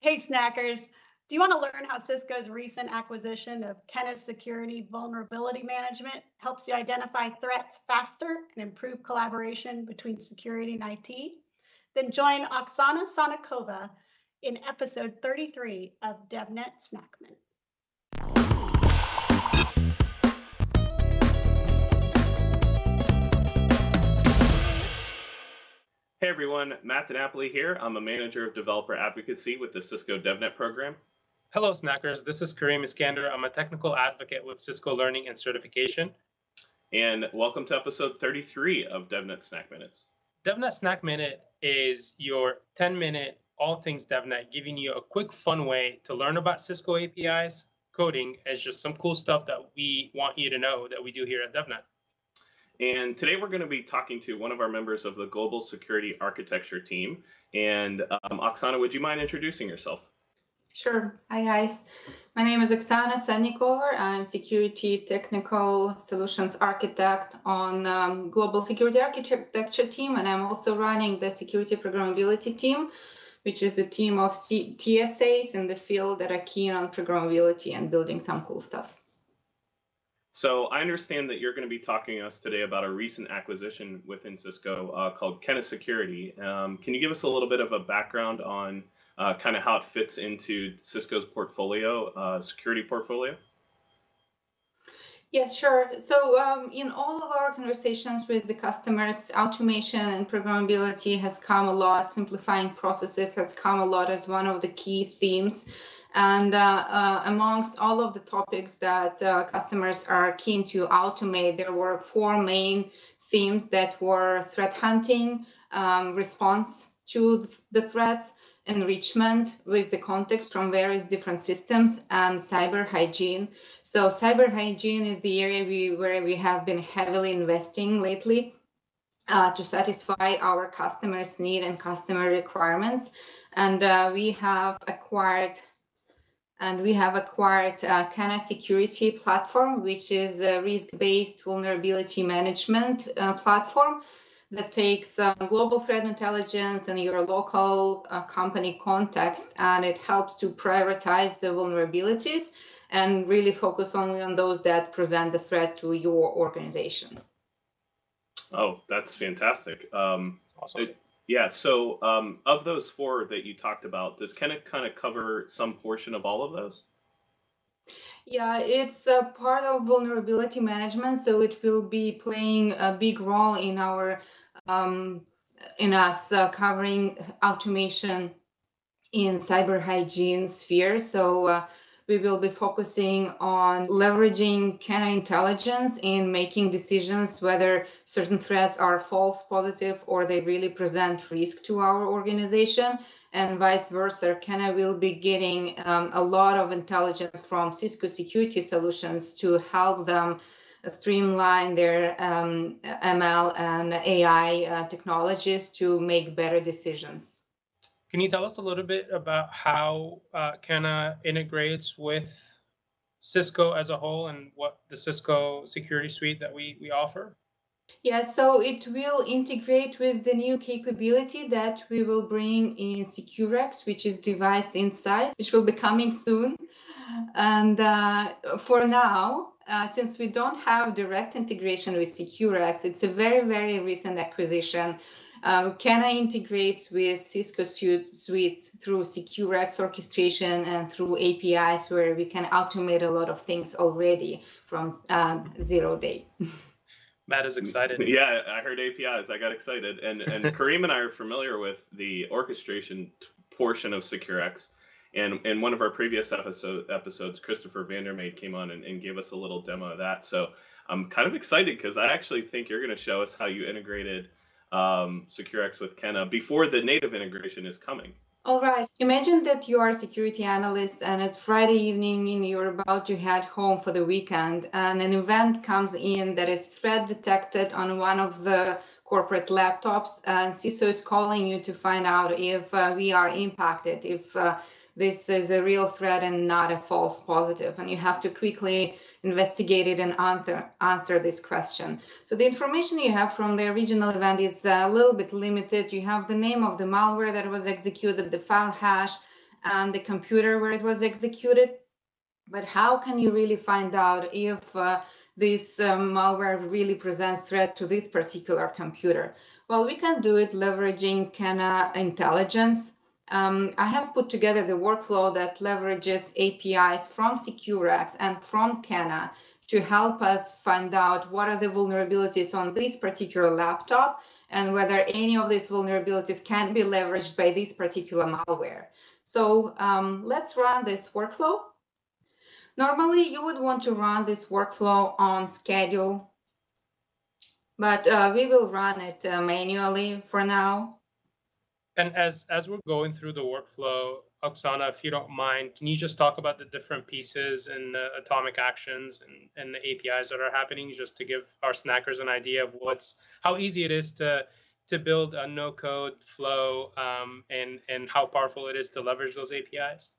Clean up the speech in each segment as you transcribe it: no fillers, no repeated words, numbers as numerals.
Hey, Snackers. Do you want to learn how Cisco's recent acquisition of Kenna Security Vulnerability Management helps you identify threats faster and improve collaboration between security and IT? Then join Oxana Sannikova in episode 33 of DevNet Snackman. Hey everyone, Matt DiNapoli here. I'm a manager of developer advocacy with the Cisco DevNet program. Hello Snackers, this is Kareem Iskander. I'm a technical advocate with Cisco Learning and Certification. And welcome to episode 33 of DevNet Snack Minutes. DevNet Snack Minute is your 10-minute all things DevNet, giving you a quick fun way to learn about Cisco APIs, coding, and just some cool stuff that we want you to know that we do here at DevNet. And today we're going to be talking to one of our members of the Global Security Architecture team. And Oxana, would you mind introducing yourself? Sure. Hi, guys. My name is Oxana Sannikova. I'm Security Technical Solutions Architect on Global Security Architecture team. And I'm also running the Security Programmability team, which is the team of TSAs in the field that are keen on programmability and building some cool stuff. So I understand that you're going to be talking to us today about a recent acquisition within Cisco called Kenna Security. Can you give us a little bit of a background on kind of how it fits into Cisco's portfolio, security portfolio? Yes, sure. So in all of our conversations with the customers, automation and programmability has come a lot. Simplifying processes has come a lot as one of the key themes. And amongst all of the topics that customers are keen to automate, there were four main themes that were threat hunting, response to the threats, enrichment with the context from various different systems, and cyber hygiene. So cyber hygiene is the area where we have been heavily investing lately to satisfy our customers' need and customer requirements. And we have acquired Kenna Security platform, which is a risk-based vulnerability management platform that takes global threat intelligence and your local company context, and it helps to prioritize the vulnerabilities and really focus only on those that present the threat to your organization. Oh, that's fantastic. Awesome. Yeah, so of those four that you talked about, does Kenna kind of cover some portion of all of those? Yeah, it's a part of vulnerability management, so it will be playing a big role in our covering automation in cyber hygiene sphere. So we will be focusing on leveraging Kenna intelligence in making decisions whether certain threats are false positive or they really present risk to our organization, and vice versa. Kenna will be getting a lot of intelligence from Cisco Security Solutions to help them streamline their ML and AI technologies to make better decisions. Can you tell us a little bit about how Kenna integrates with Cisco as a whole and what the Cisco security suite that we offer? Yeah, so it will integrate with the new capability that we will bring in SecureX, which is Device Insight, which will be coming soon. And for now, since we don't have direct integration with SecureX, it's a very, very recent acquisition. Kenna integrates with Cisco Suite through SecureX orchestration and through APIs, where we can automate a lot of things already from 0-day. Matt is excited. Yeah, I heard APIs. I got excited. And Kareem and I are familiar with the orchestration portion of SecureX. And in one of our previous episodes, Christopher Vandermeid came on and gave us a little demo of that. So I'm kind of excited because I actually think you're going to show us how you integrated SecureX with Kenna before the native integration is coming. All right. Imagine that you are a security analyst and it's Friday evening and you're about to head home for the weekend, and an event comes in that is threat detected on one of the corporate laptops, and CISO is calling you to find out if we are impacted, if this is a real threat and not a false positive, and you have to quickly investigate it and answer this question. So the information you have from the original event is a little bit limited. You have the name of the malware that was executed, the file hash, and the computer where it was executed. But how can you really find out if this malware really presents threat to this particular computer? Well, we can do it leveraging Kenna intelligence. I have put together the workflow that leverages APIs from SecureX and from Kenna to help us find out what are the vulnerabilities on this particular laptop and whether any of these vulnerabilities can be leveraged by this particular malware. So let's run this workflow. Normally, you would want to run this workflow on schedule, but we will run it manually for now. And as we're going through the workflow, Oxana, if you don't mind, can you just talk about the different pieces and atomic actions and the APIs that are happening, just to give our snackers an idea of how easy it is to build a no-code flow and how powerful it is to leverage those APIs?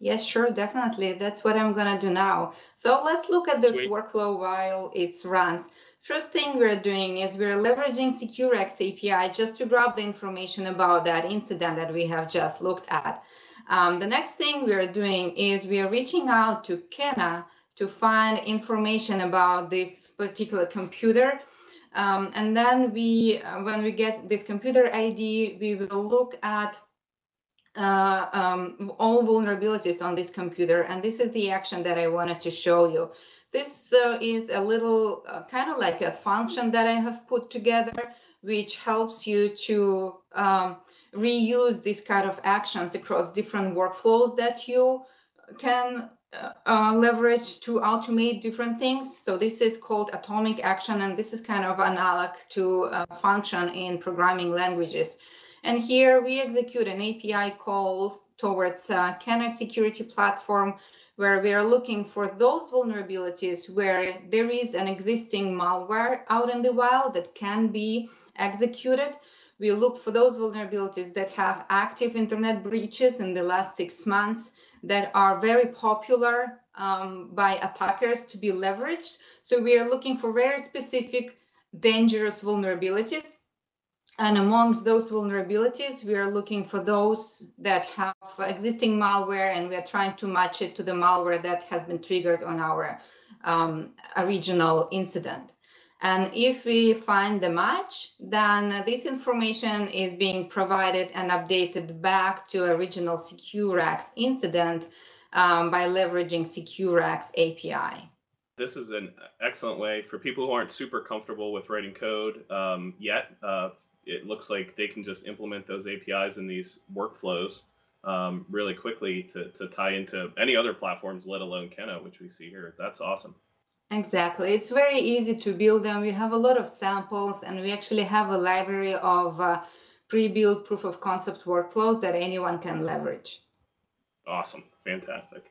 Yes, sure, definitely. That's what I'm going to do now. So let's look at this workflow while it runs. First thing we're doing is we're leveraging SecureX API just to grab the information about that incident that we have just looked at. The next thing we're doing is we're reaching out to Kenna to find information about this particular computer. And then when we get this computer ID, we will look at all vulnerabilities on this computer. And this is the action that I wanted to show you. This is a little kind of like a function that I have put together, which helps you to reuse these kind of actions across different workflows that you can leverage to automate different things. So this is called atomic action, and this is kind of analog to a function in programming languages. And here we execute an API call towards Kenna Security Platform, where we are looking for those vulnerabilities where there is an existing malware out in the wild that can be executed. We look for those vulnerabilities that have active internet breaches in the last 6 months that are very popular by attackers to be leveraged. So we are looking for very specific dangerous vulnerabilities. And amongst those vulnerabilities, we are looking for those that have existing malware, and we are trying to match it to the malware that has been triggered on our original incident. And if we find the match, then this information is being provided and updated back to original SecureX incident by leveraging SecureX API. This is an excellent way for people who aren't super comfortable with writing code yet. It looks like they can just implement those APIs in these workflows really quickly to tie into any other platforms, let alone Kenna, which we see here. That's awesome. Exactly. It's very easy to build them. We have a lot of samples, and we actually have a library of pre-built proof of concept workflows that anyone can leverage. Awesome. Fantastic.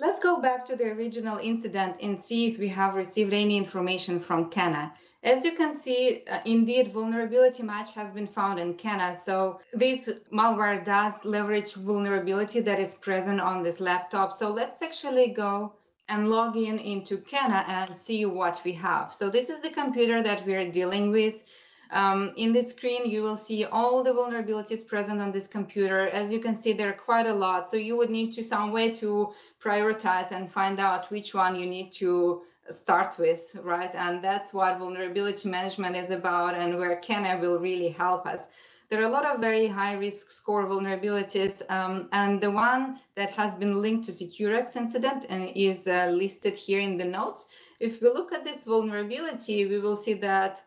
Let's go back to the original incident and see if we have received any information from Kenna. As you can see, indeed, vulnerability match has been found in Kenna. So this malware does leverage vulnerability that is present on this laptop. So let's actually go and log in into Kenna and see what we have. So this is the computer that we're dealing with. In the screen, you will see all the vulnerabilities present on this computer. As you can see, there are quite a lot. So you would need to some way to prioritize and find out which one you need to start with, right? And that's what vulnerability management is about, and where Kenna will really help us. There are a lot of very high risk score vulnerabilities, and the one that has been linked to SecureX incident and is listed here in the notes. If we look at this vulnerability, we will see that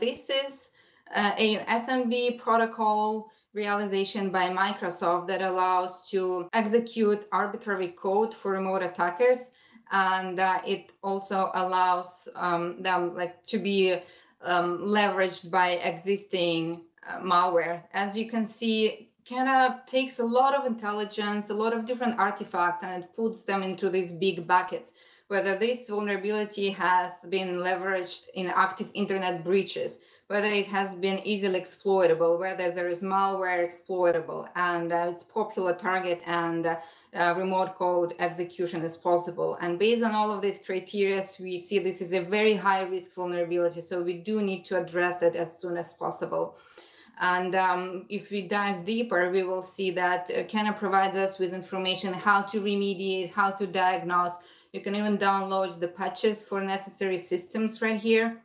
this is an SMB protocol realization by Microsoft that allows to execute arbitrary code for remote attackers, and it also allows them to be leveraged by existing malware. As you can see, Kenna takes a lot of intelligence, a lot of different artifacts, and it puts them into these big buckets. Whether this vulnerability has been leveraged in active internet breaches, whether it has been easily exploitable, whether there is malware exploitable, and it's popular target, and remote code execution is possible. And based on all of these criteria, we see this is a very high risk vulnerability. So we do need to address it as soon as possible. And if we dive deeper, we will see that Kenna provides us with information how to remediate, how to diagnose. You can even download the patches for necessary systems right here.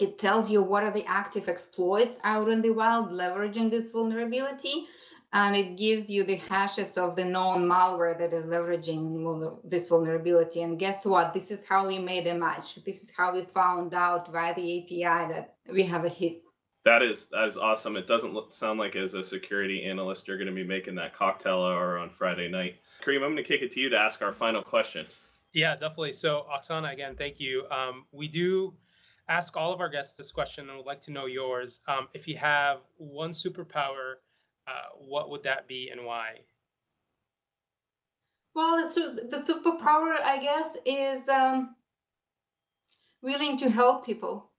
It tells you what are the active exploits out in the wild leveraging this vulnerability, and it gives you the hashes of the known malware that is leveraging this vulnerability. And guess what? This is how we made a match. This is how we found out via the API that we have a hit. That is awesome. It doesn't sound like as a security analyst, you're going to be making that cocktail hour on Friday night. Kareem, I'm going to kick it to you to ask our final question. Yeah, definitely. So Oxana, again, thank you. We do ask all of our guests this question and would like to know yours. If you have one superpower, what would that be and why? Well, the superpower, I guess, is willing to help people.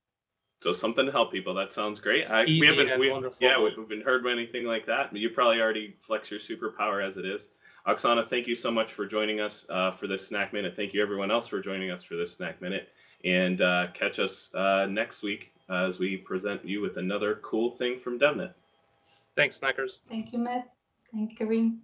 So something to help people. That sounds great. We haven't heard anything like that. You probably already flex your superpower as it is. Oxana, thank you so much for joining us for this Snack Minute. Thank you everyone else for joining us for this Snack Minute. And catch us next week as we present you with another cool thing from DevNet. Thanks, Snackers. Thank you, Matt. Thank you, Kareem.